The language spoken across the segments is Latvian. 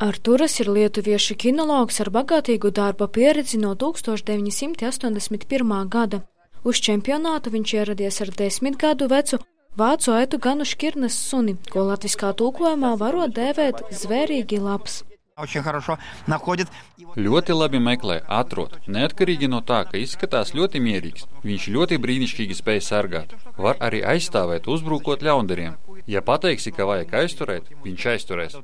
Arturas ir lietuviešu kinologs ar bagātīgu darba pieredzi no 1981. gada. Uz čempionātu viņš ieradies ar 10 gadu vecu Vācu Aitu Ganu Škirnes suni, ko latviskā tulkojumā varo dēvēt zvērīgi labs. Ļoti labi meklē, atrod, neatkarīgi no tā, ka izskatās ļoti mierīgs. Viņš ļoti brīnišķīgi spēj sargāt. Var arī aizstāvēt, uzbrūkot ļaundariem. Ja pateiksi, ka vajag aizturēt, viņš aizturēs.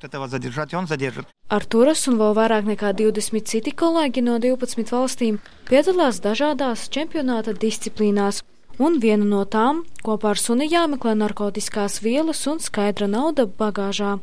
Arturas un vēl vairāk nekā 20 citi kolēģi no 12 valstīm piedalās dažādās čempionāta disciplīnās. Un viena no tām kopā ar suni jāmeklē narkotiskās vielas un skaidra nauda bagāžā.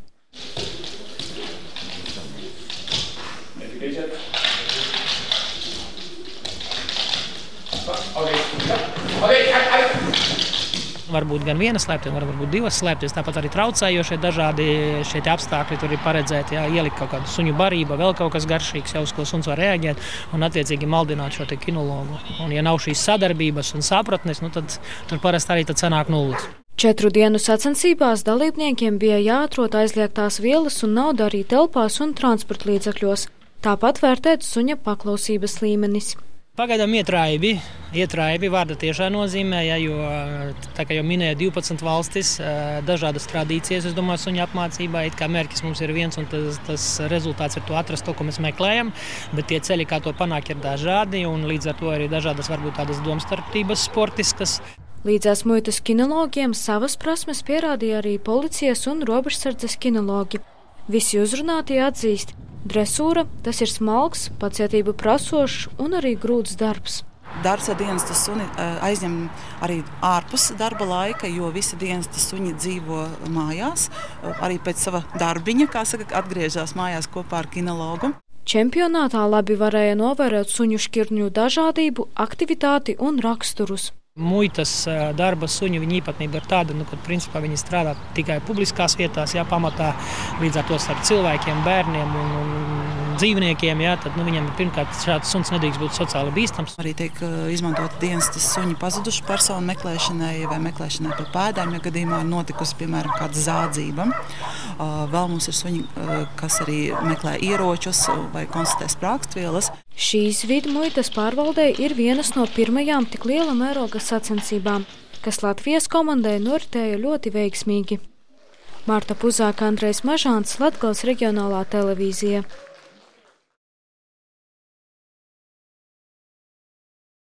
Varbūt gan viena slēpties, varbūt divas slēpties, tāpat arī traucējošie dažādi šie apstākļi tur ir paredzēti, jā, ielikt kaut kādu suņu barību, vēl kaut kas garšīgs, jau uz ko suns var reaģēt un attiecīgi maldināt šo te kinologu. Un ja nav šīs sadarbības un sapratnes, nu tad tur parasti arī tad sanāk nulles. 4 dienu sacensībās dalībniekiem bija jāatrot aizliegtās vielas un nauda arī telpās un transportlīdzakļos. Tāpat vērtēt suņa paklausības līmenis. Pagaidām ietraibi vārda tiešā nozīmē, ja, jo tā kā jau minēja 12 valstis, dažādas tradīcijas, es domāju, suņa apmācībā, it kā mērķis mums ir viens un tas rezultāts ir to atrast, to, ko mēs meklējam, bet tie ceļi, kā to panāk, ir dažādi un līdz ar to arī dažādas varbūt tādas domstarptības sportiskas. Līdzās muitas kinologiem savas prasmes pierādīja arī policijas un robežsardzes kinologi. Visi uzrunātie atzīst. Dresūra – tas ir smalks, pacietību prasošs un arī grūts darbs. Darba dienestas suni aizņem arī ārpus darba laika, jo visi dienestas suņi dzīvo mājās. Arī pēc sava darbiņa, kā saka, atgriežās mājās kopā ar kinologu. Čempionātā labi varēja novērot suņu šķirņu dažādību, aktivitāti un raksturus. Muitas darba suņi, viņa īpatnība ir tāda, ka principā viņi strādā tikai publiskās vietās, jā, pamatā līdz ar to starp cilvēkiem, bērniem un dzīvniekiem, jā, tad viņiem pirmkārt šāds suns nedrīkst būt sociāli bīstams. Arī tiek izmantot dienestas suņi pazudušu personu meklēšanai vai meklēšanai pa pēdām, ja gadījumā ir notikusi, piemēram, kāda zādzība. Vēl mums ir suņi, kas arī meklē ieročus vai konstatē sprākstvielas. Šīs vidmuitas pārvaldē ir vienas no pirmajām tik liela mēroga sacensībām, kas Latvijas komandai noritēja ļoti veiksmīgi. Marta Puzāka, Andrejs Mažāns, Latgales reģionālā televīzija.